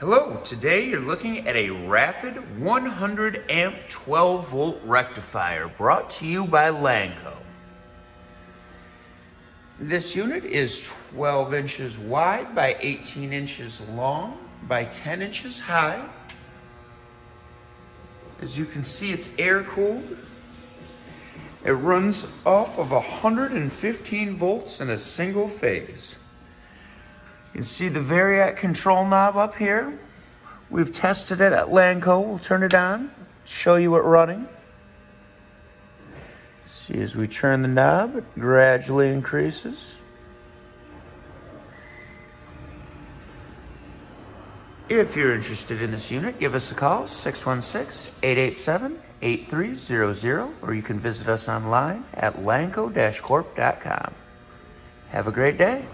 Hello, today you're looking at a Rapid 100 amp 12 volt rectifier brought to you by Lanco. This unit is 12 inches wide by 18 inches long by 10 inches high. As you can see, it's air cooled. It runs off of 115 volts in a single phase. You can see the Variac control knob up here. We've tested it at Lanco. We'll turn it on, show you it running. See, as we turn the knob, it gradually increases. If you're interested in this unit, give us a call, 616-887-8300, or you can visit us online at lanco-corp.com. Have a great day.